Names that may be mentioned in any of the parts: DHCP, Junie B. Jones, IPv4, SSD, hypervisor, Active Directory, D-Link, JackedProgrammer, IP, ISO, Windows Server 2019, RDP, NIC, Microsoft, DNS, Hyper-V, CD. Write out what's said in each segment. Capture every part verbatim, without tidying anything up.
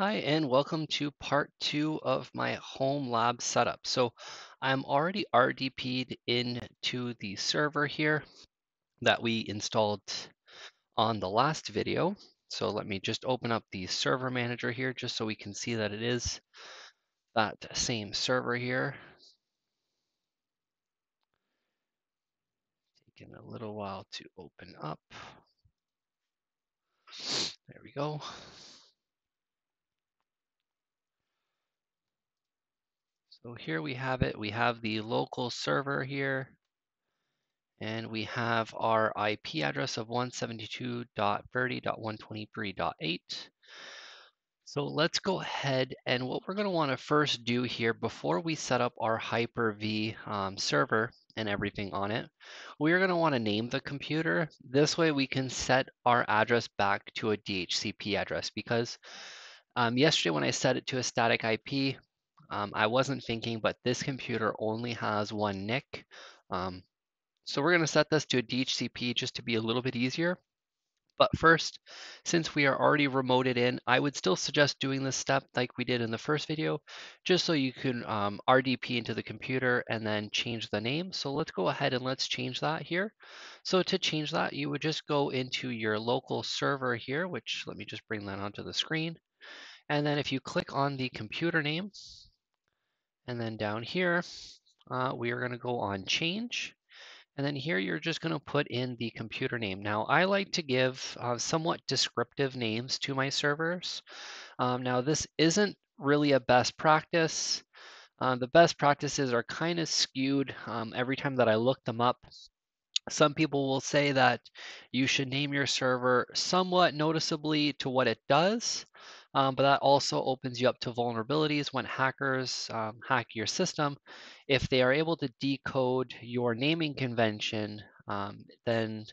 Hi, and welcome to part two of my home lab setup. So I'm already R D P'd into the server here that we installed on the last video. So let me just open up the server manager here just so we can see that it is that same server here. Taking a little while to open up. There we go. So here we have it. We have the local server here, and we have our I P address of one seventy-two dot thirty dot one twenty-three dot eight. So let's go ahead, and what we're going to want to first do here before we set up our Hyper-V um, server and everything on it, we're going to want to name the computer. This way we can set our address back to a D H C P address, because um, yesterday when I set it to a static I P, Um, I wasn't thinking, but this computer only has one N I C. Um, so we're going to set this to a D H C P just to be a little bit easier. But first, since we are already remoted in, I would still suggest doing this step like we did in the first video, just so you can um, R D P into the computer and then change the name. So let's go ahead and let's change that here. So to change that, you would just go into your local server here, which let me just bring that onto the screen. And then if you click on the computer name, and then down here, uh, we are going to go on change. And then here, you're just going to put in the computer name. Now, I like to give uh, somewhat descriptive names to my servers. Um, now, this isn't really a best practice. Uh, the best practices are kind of skewed um, every time that I look them up. Some people will say that you should name your server somewhat noticeably to what it does. Um, but that also opens you up to vulnerabilities when hackers um, hack your system. If they are able to decode your naming convention, um, then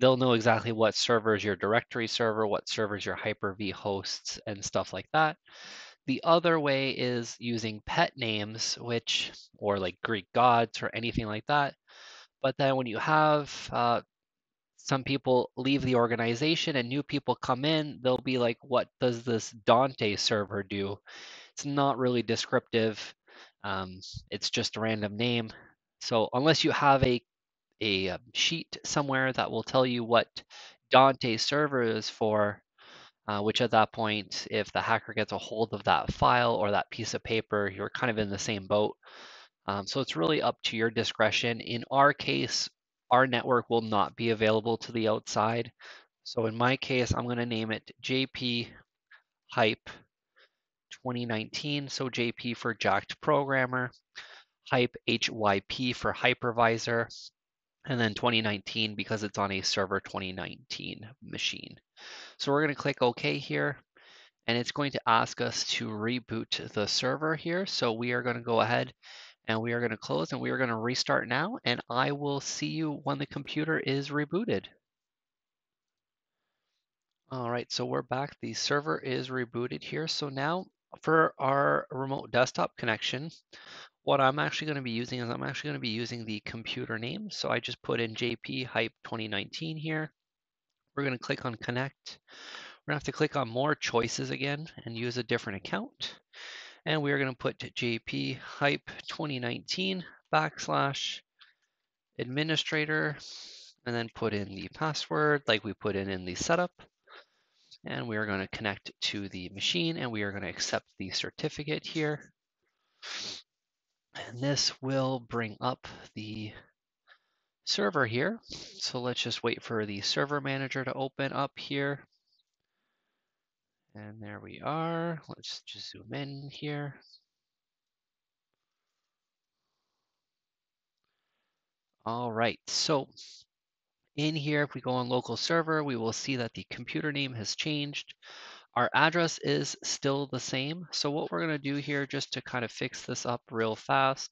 they'll know exactly what server is your directory server, what server is your Hyper-V hosts, and stuff like that. The other way is using pet names, which, or like Greek gods or anything like that. But then when you have uh, some people leave the organization and new people come in, they'll be like, what does this Dante server do? It's not really descriptive. Um, it's just a random name. So unless you have a, a sheet somewhere that will tell you what Dante server is for, uh, which at that point, if the hacker gets a hold of that file or that piece of paper, you're kind of in the same boat. Um, so it's really up to your discretion. In our case, our network will not be available to the outside. So in my case, I'm going to name it J P Hype twenty nineteen. So J P for JackedProgrammer, Hype H Y P for hypervisor, and then twenty nineteen because it's on a server twenty nineteen machine. So we're going to click OK here, and it's going to ask us to reboot the server here. So we are going to go ahead and we are going to close and we are going to restart now, and I will see you when the computer is rebooted. All right, so we're back. The server is rebooted here. So now for our remote desktop connection, what I'm actually going to be using is I'm actually going to be using the computer name. So I just put in J P Hype twenty nineteen here. We're going to click on connect. We're going to have to click on more choices again and use a different account. And we are going to put J P Hype twenty nineteen backslash administrator, and then put in the password like we put in in the setup. And we are going to connect to the machine, and we are going to accept the certificate here. And this will bring up the server here. So let's just wait for the server manager to open up here. And there we are. Let's just zoom in here. All right, so in here, if we go on local server, we will see that the computer name has changed. Our address is still the same. So what we're going to do here, just to kind of fix this up real fast,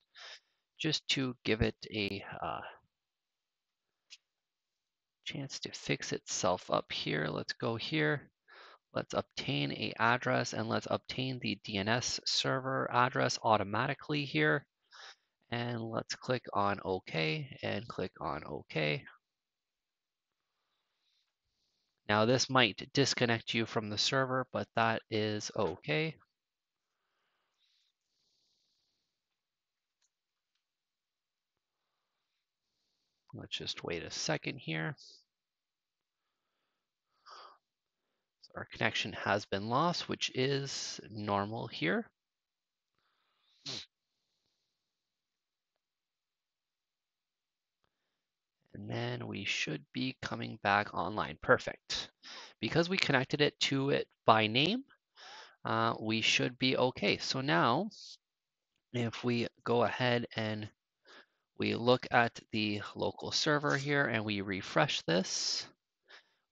just to give it a uh, chance to fix itself up here. Let's go here. Let's obtain a address, and let's obtain the D N S server address automatically here. And let's click on OK and click on OK. Now this might disconnect you from the server, but that is okay. Let's just wait a second here. So our connection has been lost, which is normal here. And then we should be coming back online. Perfect. Because we connected it to it by name, uh, we should be okay. So now if we go ahead and we look at the local server here and we refresh this,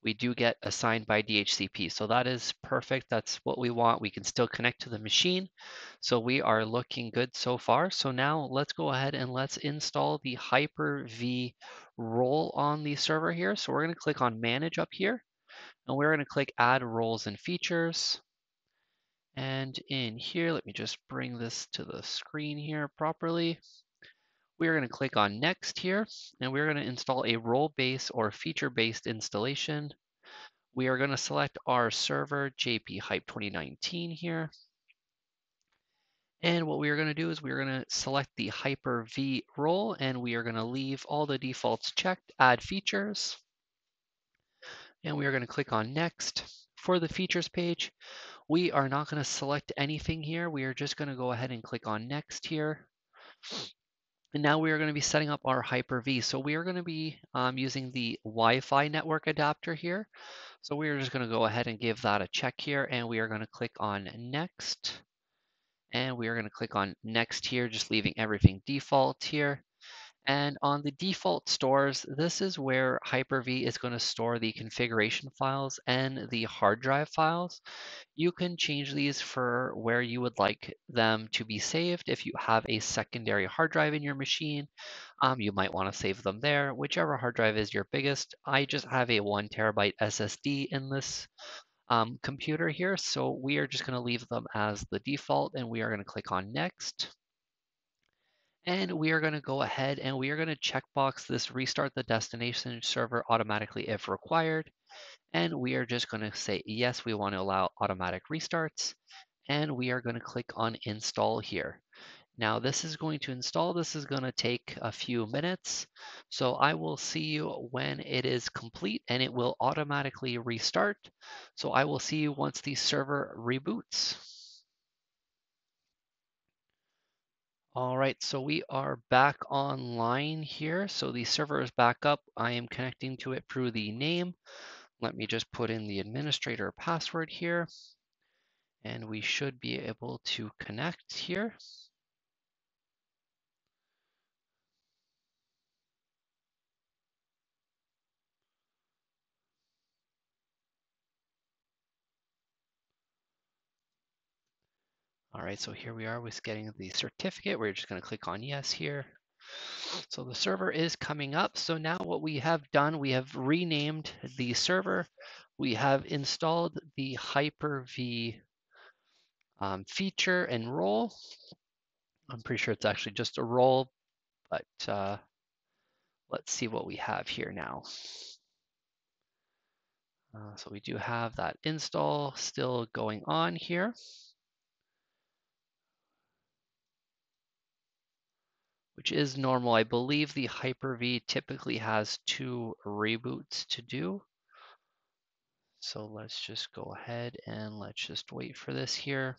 we do get assigned by D H C P. So that is perfect. That's what we want. We can still connect to the machine. So we are looking good so far. So now let's go ahead and let's install the Hyper-V role on the server here. So we're going to click on Manage up here, and we're going to click Add Roles and Features. And in here, let me just bring this to the screen here properly. We're going to click on Next here, and we're going to install a role-based or feature-based installation. We are going to select our server, J P Hype twenty nineteen here. And what we are going to do is we're going to select the Hyper-V role, and we are going to leave all the defaults checked, add features. And we are going to click on Next. For the features page, we are not going to select anything here. We are just going to go ahead and click on Next here. And now we are going to be setting up our Hyper-V. So we are going to be um, using the Wi-Fi network adapter here. So we are just going to go ahead and give that a check here, and we are going to click on Next. And we are going to click on Next here, just leaving everything default here. And on the default stores, this is where Hyper-V is going to store the configuration files and the hard drive files. You can change these for where you would like them to be saved. If you have a secondary hard drive in your machine, um, you might want to save them there, whichever hard drive is your biggest. I just have a one terabyte S S D in this um, computer here, so we are just going to leave them as the default, and we are going to click on Next. And we are going to go ahead and we are going to checkbox this restart the destination server automatically if required. And we are just going to say, yes, we want to allow automatic restarts. And we are going to click on Install here. Now this is going to install. This is going to take a few minutes. So I will see you when it is complete and it will automatically restart. So I will see you once the server reboots. All right, so we are back online here. So the server is back up. I am connecting to it through the name. Let me just put in the administrator password here, and we should be able to connect here. All right, so here we are with getting the certificate. We're just going to click on yes here. So the server is coming up. So now what we have done, we have renamed the server. We have installed the Hyper-V um, feature and role. I'm pretty sure it's actually just a role, but uh, let's see what we have here now. Uh, so we do have that install still going on here, which is normal. I believe the Hyper-V typically has two reboots to do. So let's just go ahead and let's just wait for this here.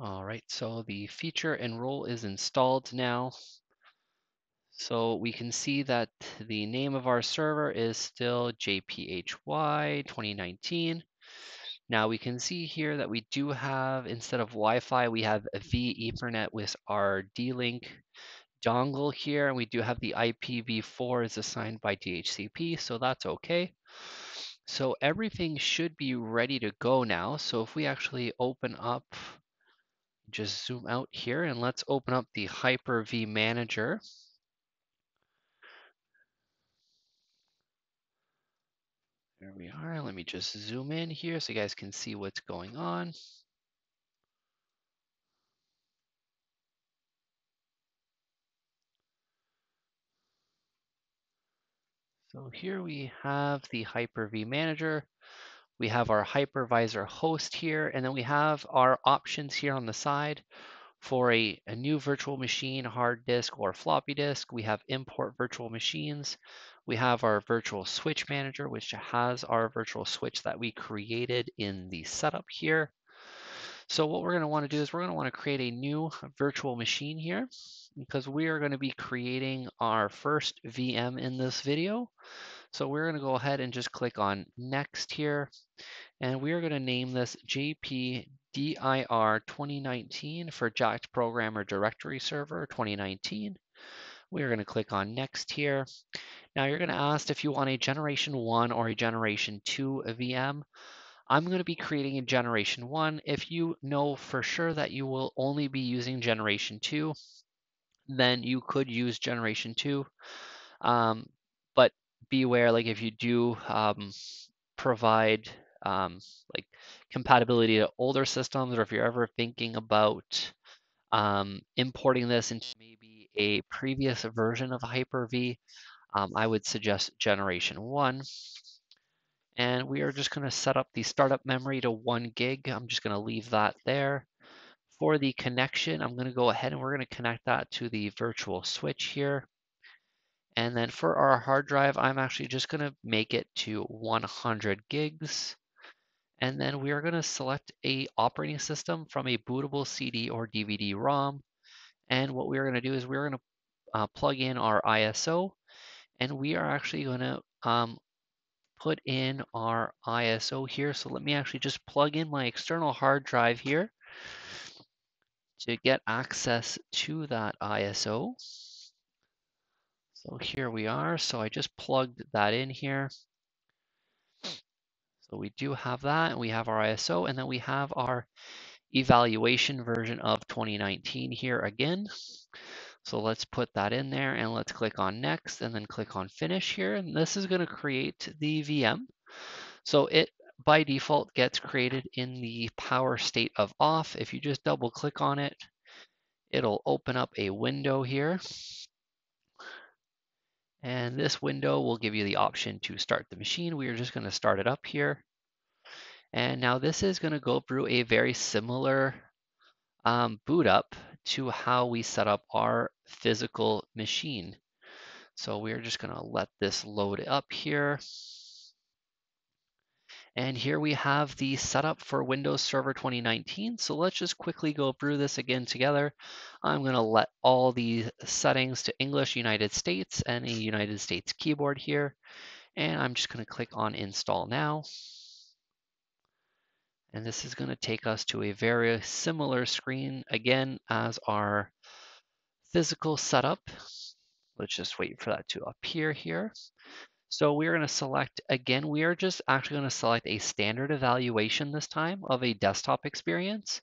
All right, so the feature and role is installed now. So we can see that the name of our server is still J P H Y twenty nineteen. Now we can see here that we do have, instead of Wi-Fi, we have a V Ethernet with our D-Link dongle here, and we do have the I P v four is assigned by D H C P, so that's okay. So everything should be ready to go now. So if we actually open up just zoom out here and let's open up the Hyper-V manager. There we are. Let me just zoom in here so you guys can see what's going on. So here we have the Hyper-V manager. We have our hypervisor host here, and then we have our options here on the side for a, a new virtual machine, hard disk or floppy disk. We have import virtual machines. We have our virtual switch manager, which has our virtual switch that we created in the setup here. So what we're going to want to do is we're going to want to create a new virtual machine here, because we are going to be creating our first V M in this video. So we're going to go ahead and just click on next here, and we are going to name this J P D I R twenty nineteen for JackedProgrammer Directory Server twenty nineteen. We're going to click on next here. Now you're going to ask if you want a generation one or a generation two V M. I'm going to be creating a generation one. If you know for sure that you will only be using generation two, then you could use generation two. Um, but beware, like if you do um, provide um, like compatibility to older systems, or if you're ever thinking about um, importing this into maybe a previous version of Hyper-V, um, I would suggest generation one. And we are just going to set up the startup memory to one gig. I'm just going to leave that there. For the connection, I'm going to go ahead and we're going to connect that to the virtual switch here. And then for our hard drive, I'm actually just going to make it to one hundred gigs. And then we are going to select a operating system from a bootable C D or D V D ROM. And what we are going to do is we're going to uh, plug in our I S O, and we are actually going to um, put in our I S O here. So let me actually just plug in my external hard drive here to get access to that I S O. So here we are. So I just plugged that in here. So we do have that, and we have our I S O, and then we have our evaluation version of twenty nineteen here again. So let's put that in there, and let's click on next and then click on finish here. And this is going to create the V M. So it by default gets created in the power state of off. If you just double click on it, it'll open up a window here. And this window will give you the option to start the machine. We are just going to start it up here. And now this is going to go through a very similar um, boot up to how we set up our physical machine. So we're just going to let this load up here. And here we have the setup for Windows Server twenty nineteen. So let's just quickly go through this again together. I'm going to let all the settings to English, United States, and a United States keyboard here. And I'm just going to click on Install Now. And this is going to take us to a very similar screen again as our physical setup. Let's just wait for that to appear here. So we're going to select again, we are just actually going to select a standard evaluation this time of a desktop experience,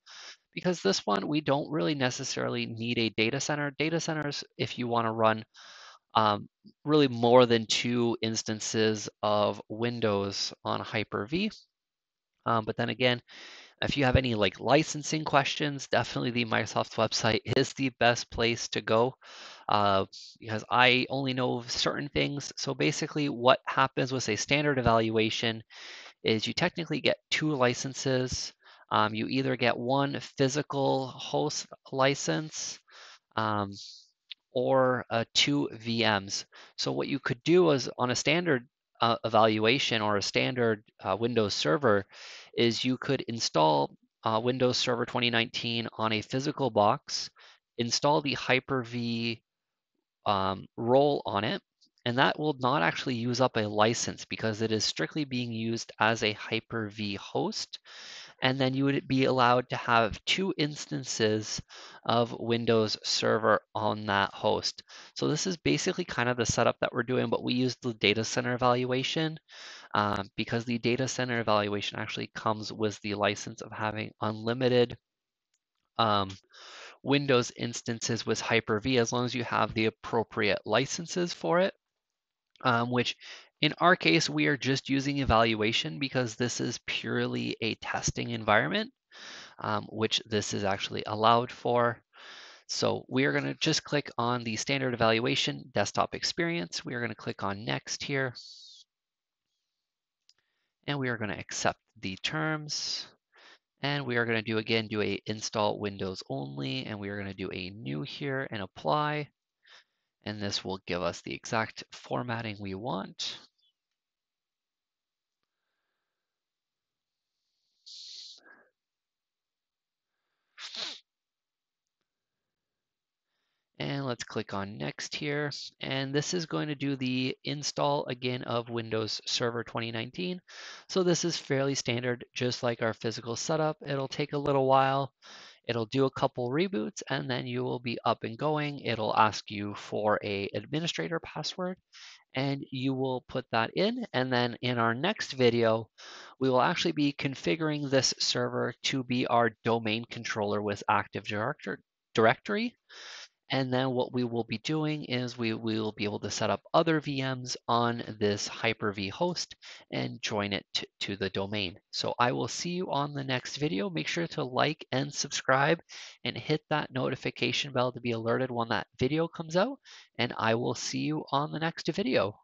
because this one, we don't really necessarily need a data center. Data centers, if you want to run um, really more than two instances of Windows on Hyper-V. Um, but then again, if you have any like licensing questions, definitely the Microsoft website is the best place to go, uh, because I only know certain things. So basically what happens with a standard evaluation is you technically get two licenses. Um, you either get one physical host license um, or uh, two V Ms. So what you could do is on a standard Uh, evaluation or a standard uh, Windows server is you could install uh, Windows Server twenty nineteen on a physical box, install the Hyper-V um, role on it, and that will not actually use up a license because it is strictly being used as a Hyper-V host. And then you would be allowed to have two instances of Windows Server on that host. So this is basically kind of the setup that we're doing, but we use the data center evaluation um, because the data center evaluation actually comes with the license of having unlimited um, Windows instances with Hyper-V, as long as you have the appropriate licenses for it, um, which in our case, we are just using evaluation because this is purely a testing environment, um, which this is actually allowed for. So we are going to just click on the standard evaluation desktop experience. We are going to click on next here. And we are going to accept the terms. And we are going to do again, do a install Windows only. And we are going to do a new here and apply. And this will give us the exact formatting we want. And let's click on next here. And this is going to do the install again of Windows Server twenty nineteen. So this is fairly standard, just like our physical setup. It'll take a little while. It'll do a couple reboots and then you will be up and going. It'll ask you for an administrator password and you will put that in. And then in our next video, we will actually be configuring this server to be our domain controller with Active Directory. And then what we will be doing is we will be able to set up other V Ms on this Hyper-V host and join it to, to the domain. So I will see you on the next video. Make sure to like and subscribe and hit that notification bell to be alerted when that video comes out. And I will see you on the next video.